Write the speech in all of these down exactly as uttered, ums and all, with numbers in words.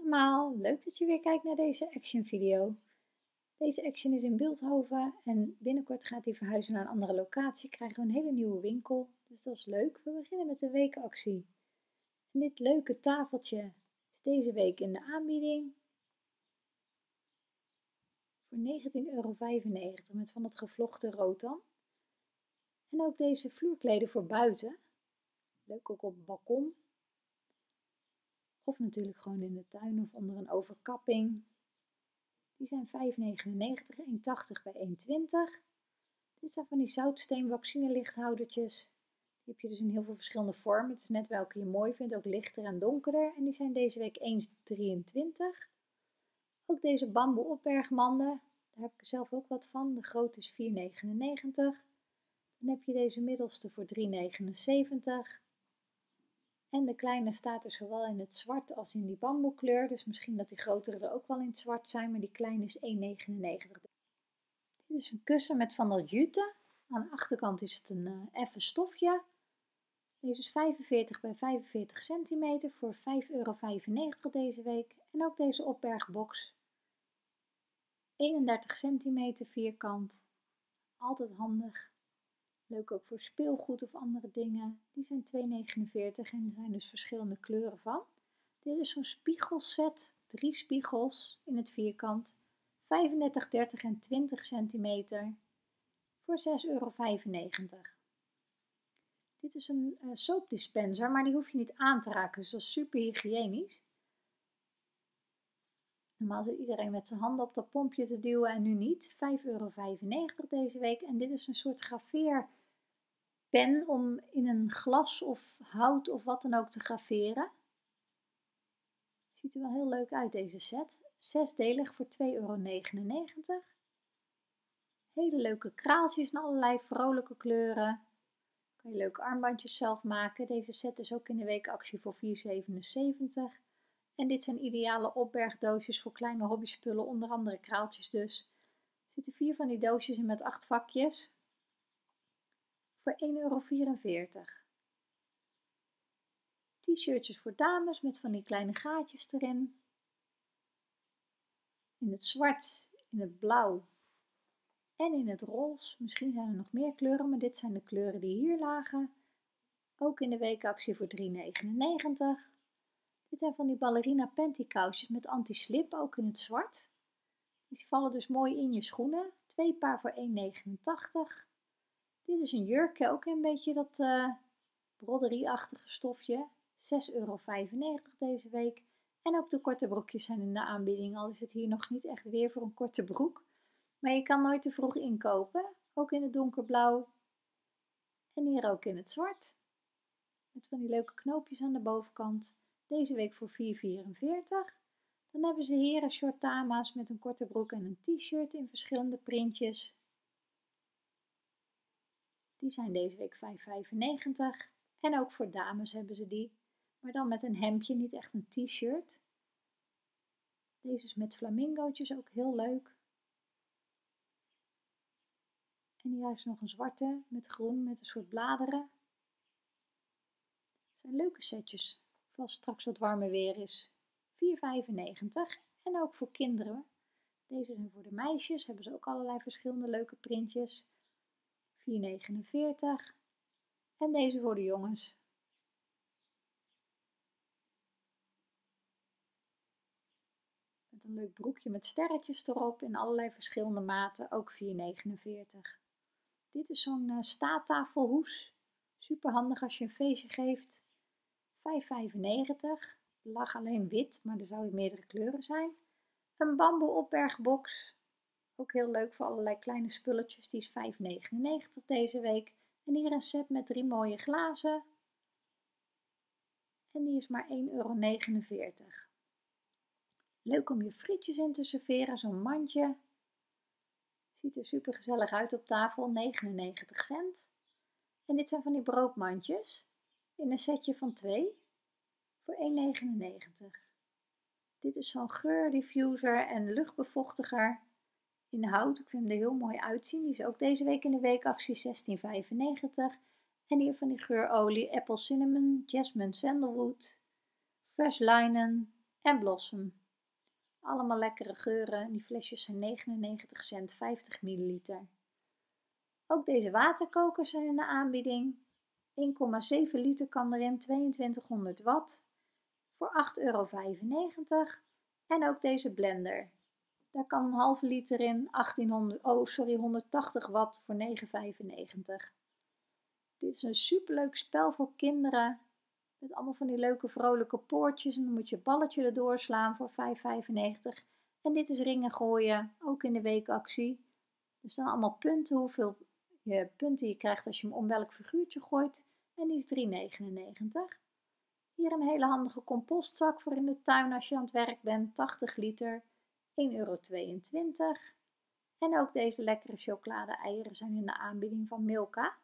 allemaal, leuk dat je weer kijkt naar deze Action video. Deze Action is in Bilthoven en binnenkort gaat hij verhuizen naar een andere locatie. Krijgen we een hele nieuwe winkel, dus dat is leuk. We beginnen met de weekactie. En dit leuke tafeltje is deze week in de aanbieding voor negentien euro vijfennegentig met van het gevlochten rood dan. En ook deze vloerkleden voor buiten. Leuk ook op het balkon. Of natuurlijk gewoon in de tuin of onder een overkapping. Die zijn vijf negenennegentig, één tachtig bij één twintig. Dit zijn van die zoutsteen vaccinelichthoudertjes. Die heb je dus in heel veel verschillende vormen. Het is net welke je mooi vindt, ook lichter en donkerder. En die zijn deze week één drieëntwintig. Ook deze bamboe opbergmanden. Daar heb ik zelf ook wat van. De grote is vier negenennegentig. Dan heb je deze middelste voor drie negenenzeventig. En de kleine staat er zowel in het zwart als in die bamboekleur. Dus misschien dat die grotere er ook wel in het zwart zijn. Maar die kleine is één negenennegentig. Dit is een kussen met van dat jute. Aan de achterkant is het een uh, effen stofje. Deze is vijfenveertig bij vijfenveertig centimeter voor vijf euro vijfennegentig deze week. En ook deze opbergbox. eenendertig centimeter vierkant. Altijd handig. Leuk ook voor speelgoed of andere dingen. Die zijn twee negenenveertig en er zijn dus verschillende kleuren van. Dit is zo'n spiegelset. Drie spiegels in het vierkant. vijfendertig, dertig en twintig centimeter. Voor zes euro vijfennegentig. Dit is een uh, soapdispenser, maar die hoef je niet aan te raken. Dus dat is super hygiënisch. Normaal zit iedereen met zijn handen op dat pompje te duwen en nu niet. vijf euro vijfennegentig deze week. En dit is een soort graveer... pen om in een glas of hout of wat dan ook te graveren. Ziet er wel heel leuk uit deze set. Zesdelig voor twee euro negenennegentig. Hele leuke kraaltjes in allerlei vrolijke kleuren. Kan je leuke armbandjes zelf maken. Deze set is ook in de weekactie voor vier zevenenzeventig. En dit zijn ideale opbergdoosjes voor kleine hobbyspullen, onder andere kraaltjes dus. Er zitten vier van die doosjes in met acht vakjes. Voor één euro vierenveertig. T-shirtjes voor dames met van die kleine gaatjes erin. In het zwart, in het blauw en in het roze. Misschien zijn er nog meer kleuren, maar dit zijn de kleuren die hier lagen. Ook in de weekactie voor drie negenennegentig. Dit zijn van die ballerina pantykousjes met anti-slip, ook in het zwart. Die vallen dus mooi in je schoenen. Twee paar voor één negenentachtig. Dit is een jurkje, ook een beetje dat uh, broderie-achtige stofje. zes euro vijfennegentig deze week. En ook de korte broekjes zijn in de aanbieding. Al is het hier nog niet echt weer voor een korte broek. Maar je kan nooit te vroeg inkopen. Ook in het donkerblauw. En hier ook in het zwart. Met van die leuke knoopjes aan de bovenkant. Deze week voor vier vierenveertig. Dan hebben ze heren shortama's met een korte broek en een t-shirt in verschillende printjes. Die zijn deze week vijf vijfennegentig. En ook voor dames hebben ze die. Maar dan met een hemdje, niet echt een t-shirt. Deze is met flamingootjes, ook heel leuk. En hier is nog een zwarte met groen, met een soort bladeren. Het zijn leuke setjes, voor als straks wat warmer weer is. vier vijfennegentig. En ook voor kinderen. Deze zijn voor de meisjes, hebben ze ook allerlei verschillende leuke printjes. vier negenenveertig. En deze voor de jongens. Met een leuk broekje met sterretjes erop in allerlei verschillende maten. Ook vier negenenveertig. Dit is zo'n uh, staattafelhoes. Super handig als je een feestje geeft. vijf vijfennegentig. Er lag alleen wit, maar er zouden meerdere kleuren zijn. Een bamboe opbergbox. Ook heel leuk voor allerlei kleine spulletjes. Die is vijf negenennegentig deze week. En hier een set met drie mooie glazen. En die is maar één euro negenenveertig. Leuk om je frietjes in te serveren. Zo'n mandje. Ziet er super gezellig uit op tafel. negenennegentig cent. En dit zijn van die broodmandjes. In een setje van twee. Voor één negenennegentig. Dit is zo'n geurdiffuser en luchtbevochtiger. In hout, ik vind hem er heel mooi uitzien. Die is ook deze week in de weekactie zestien vijfennegentig. En hier van die geurolie, apple cinnamon, jasmine sandalwood, fresh linen, en Blossom. Allemaal lekkere geuren. Die flesjes zijn negenennegentig cent, vijftig milliliter. Ook deze waterkokers zijn in de aanbieding. één komma zeven liter kan erin, tweeëntwintighonderd watt voor acht euro vijfennegentig. En ook deze blender. Daar kan een halve liter in, achttienhonderd, oh, sorry, honderdtachtig watt voor negen euro vijfennegentig. Dit is een superleuk spel voor kinderen. Met allemaal van die leuke vrolijke poortjes. En dan moet je het balletje erdoor slaan voor vijf euro vijfennegentig. En dit is ringen gooien, ook in de weekactie. Er staan allemaal punten, hoeveel je punten je krijgt als je hem om welk figuurtje gooit. En die is drie euro negenennegentig. Hier een hele handige compostzak voor in de tuin als je aan het werk bent. tachtig liter, één euro tweeëntwintig. En ook deze lekkere chocolade-eieren zijn in de aanbieding van Milka.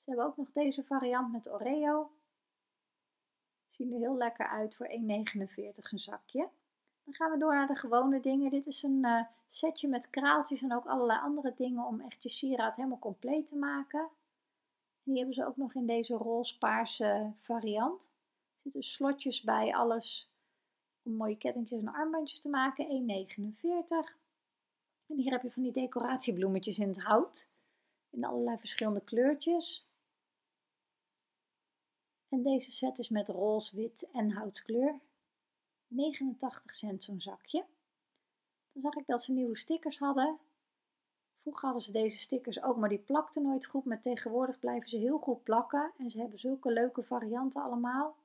Ze hebben ook nog deze variant met Oreo. Zien er heel lekker uit voor één euro negenenveertig een zakje. Dan gaan we door naar de gewone dingen. Dit is een uh, setje met kraaltjes en ook allerlei andere dingen om echt je sieraad helemaal compleet te maken. En die hebben ze ook nog in deze roze-paarse variant. Er zitten slotjes bij, alles om mooie kettingjes en armbandjes te maken. één euro negenenveertig. En hier heb je van die decoratiebloemetjes in het hout. In allerlei verschillende kleurtjes. En deze set is met roze, wit en houtkleur. negenentachtig cent zo'n zakje. Dan zag ik dat ze nieuwe stickers hadden. Vroeger hadden ze deze stickers ook, maar die plakten nooit goed. Maar tegenwoordig blijven ze heel goed plakken. En ze hebben zulke leuke varianten allemaal.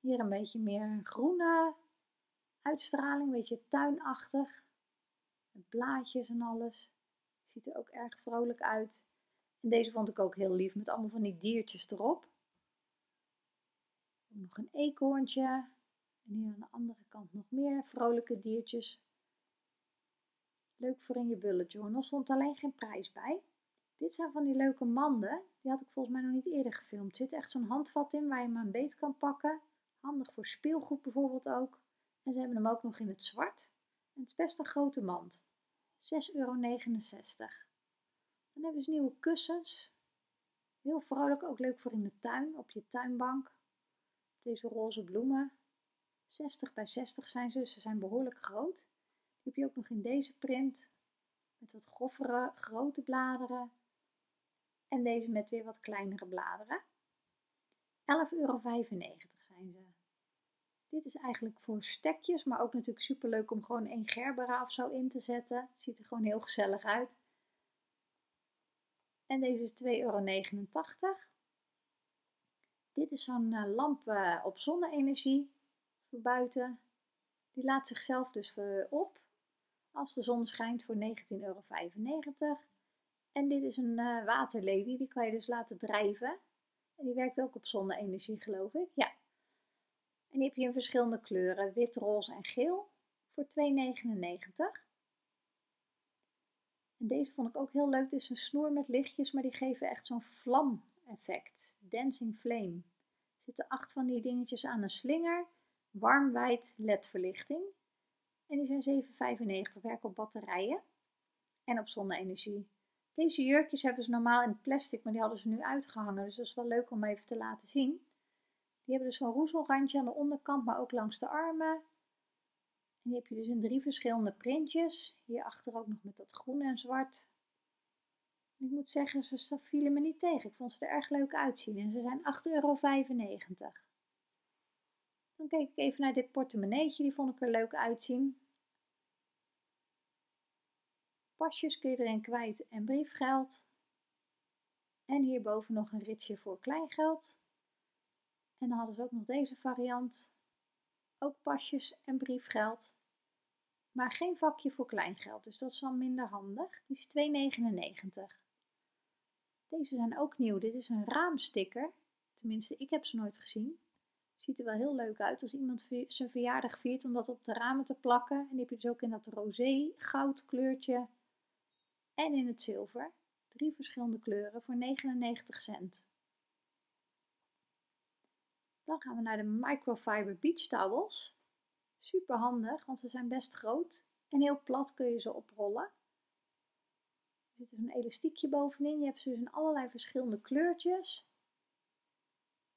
Hier een beetje meer groene uitstraling. Een beetje tuinachtig. Met blaadjes en alles. Ziet er ook erg vrolijk uit. En deze vond ik ook heel lief. Met allemaal van die diertjes erop. Ook nog een eekhoorntje. En hier aan de andere kant nog meer vrolijke diertjes. Leuk voor in je bullet journal. Stond alleen geen prijs bij. Dit zijn van die leuke manden. Die had ik volgens mij nog niet eerder gefilmd. Er zit echt zo'n handvat in waar je hem aan beet kan pakken. Handig voor speelgoed bijvoorbeeld ook. En ze hebben hem ook nog in het zwart. En het is best een grote mand. zes euro negenenzestig. Dan hebben ze nieuwe kussens. Heel vrolijk. Ook leuk voor in de tuin. Op je tuinbank. Deze roze bloemen. zestig bij zestig zijn ze, ze zijn behoorlijk groot. Die heb je ook nog in deze print, met wat groffere, grote bladeren. En deze met weer wat kleinere bladeren. elf euro vijfennegentig zijn ze. Dit is eigenlijk voor stekjes, maar ook natuurlijk superleuk om gewoon één Gerbera of zo in te zetten. Het ziet er gewoon heel gezellig uit. En deze is twee euro negenentachtig. Dit is zo'n lamp op zonne-energie. Voor buiten. Die laat zichzelf dus op als de zon schijnt voor negentien euro vijfennegentig. En dit is een uh, waterlady, die kan je dus laten drijven. En die werkt ook op zonne-energie, geloof ik. Ja. En die heb je in verschillende kleuren, wit, roze en geel, voor twee euro negenennegentig. En deze vond ik ook heel leuk, dus een snoer met lichtjes, maar die geven echt zo'n vlam-effect. Dancing flame. Er zitten acht van die dingetjes aan een slinger. Warm wijd L E D-verlichting. En die zijn zeven euro vijfennegentig, werken op batterijen en op zonne-energie. Deze jurkjes hebben ze normaal in plastic, maar die hadden ze nu uitgehangen. Dus dat is wel leuk om even te laten zien. Die hebben dus zo'n roezelrandje aan de onderkant, maar ook langs de armen. En die heb je dus in drie verschillende printjes. Hierachter ook nog met dat groen en zwart. En ik moet zeggen, ze vielen me niet tegen. Ik vond ze er erg leuk uitzien. En ze zijn acht euro vijfennegentig. Dan kijk ik even naar dit portemonneetje, die vond ik er leuk uitzien. Pasjes kun je erin kwijt en briefgeld. En hierboven nog een ritsje voor kleingeld. En dan hadden ze ook nog deze variant. Ook pasjes en briefgeld. Maar geen vakje voor kleingeld, dus dat is wel minder handig. Die is twee euro negenennegentig. Deze zijn ook nieuw, dit is een raamsticker. Tenminste, ik heb ze nooit gezien. Ziet er wel heel leuk uit als iemand zijn verjaardag viert om dat op de ramen te plakken. En die heb je dus ook in dat rosé goud kleurtje en in het zilver. Drie verschillende kleuren voor negenennegentig cent. Dan gaan we naar de microfiber beach towels. Super handig, want ze zijn best groot en heel plat kun je ze oprollen. Er zit dus een elastiekje bovenin. Je hebt ze dus in allerlei verschillende kleurtjes.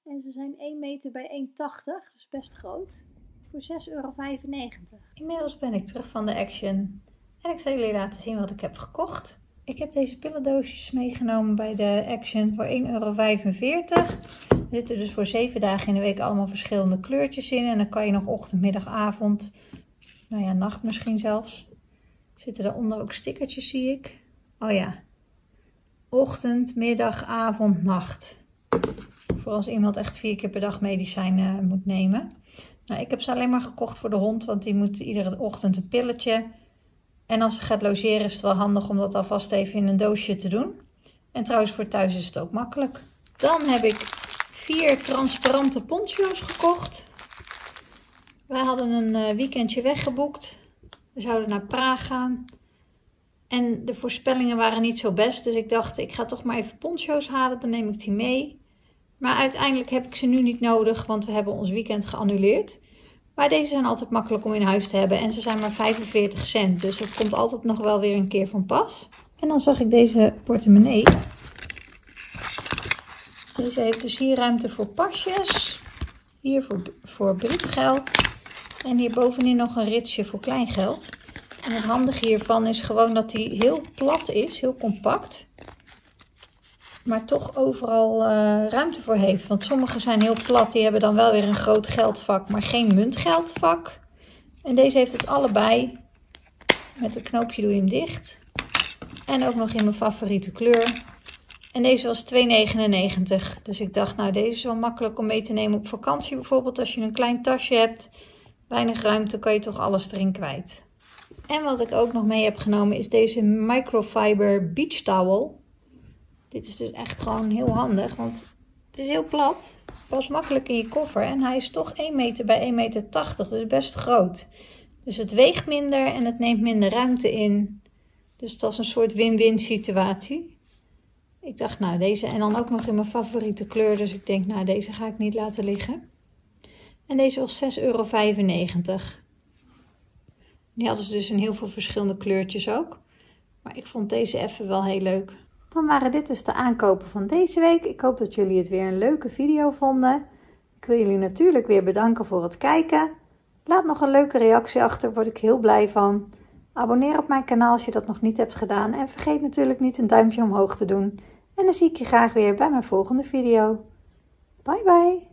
En ze zijn één meter bij één tachtig, dus best groot, voor zes euro vijfennegentig. Inmiddels ben ik terug van de Action en ik zal jullie laten zien wat ik heb gekocht. Ik heb deze pillendoosjes meegenomen bij de Action voor één euro vijfenveertig. Er zitten dus voor zeven dagen in de week allemaal verschillende kleurtjes in. En dan kan je nog ochtend, middag, avond, nou ja, nacht misschien zelfs. Zitten daaronder ook stickertjes, zie ik. Oh ja, ochtend, middag, avond, nacht. Voor als iemand echt vier keer per dag medicijnen moet nemen. Nou, ik heb ze alleen maar gekocht voor de hond, want die moet iedere ochtend een pilletje. En als ze gaat logeren is het wel handig om dat alvast even in een doosje te doen. En trouwens voor thuis is het ook makkelijk. Dan heb ik vier transparante poncho's gekocht. Wij hadden een weekendje weggeboekt. We zouden naar Praag gaan. En de voorspellingen waren niet zo best. Dus ik dacht, ik ga toch maar even poncho's halen. Dan neem ik die mee. Maar uiteindelijk heb ik ze nu niet nodig, want we hebben ons weekend geannuleerd. Maar deze zijn altijd makkelijk om in huis te hebben. En ze zijn maar vijfenveertig cent. Dus dat komt altijd nog wel weer een keer van pas. En dan zag ik deze portemonnee. Deze heeft dus hier ruimte voor pasjes. Hier voor, voor briefgeld. En hier bovenin nog een ritsje voor kleingeld. En het handige hiervan is gewoon dat hij heel plat is. Heel compact. Maar toch overal uh, ruimte voor heeft. Want sommige zijn heel plat. Die hebben dan wel weer een groot geldvak. Maar geen muntgeldvak. En deze heeft het allebei. Met een knoopje doe je hem dicht. En ook nog in mijn favoriete kleur. En deze was twee negenennegentig. Dus ik dacht, nou, deze is wel makkelijk om mee te nemen op vakantie. Bijvoorbeeld als je een klein tasje hebt. Weinig ruimte, kan je toch alles erin kwijt. En wat ik ook nog mee heb genomen is deze microfiber beach towel. Dit is dus echt gewoon heel handig, want het is heel plat. Past makkelijk in je koffer en hij is toch één meter bij één meter tachtig, dus best groot. Dus het weegt minder en het neemt minder ruimte in. Dus het was een soort win-win situatie. Ik dacht, nou, deze en dan ook nog in mijn favoriete kleur, dus ik denk, nou, deze ga ik niet laten liggen. En deze was zes euro vijfennegentig. Die hadden ze dus in heel veel verschillende kleurtjes ook. Maar ik vond deze even wel heel leuk. Dan waren dit dus de aankopen van deze week. Ik hoop dat jullie het weer een leuke video vonden. Ik wil jullie natuurlijk weer bedanken voor het kijken. Laat nog een leuke reactie achter, daar word ik heel blij van. Abonneer op mijn kanaal als je dat nog niet hebt gedaan. En vergeet natuurlijk niet een duimpje omhoog te doen. En dan zie ik je graag weer bij mijn volgende video. Bye bye!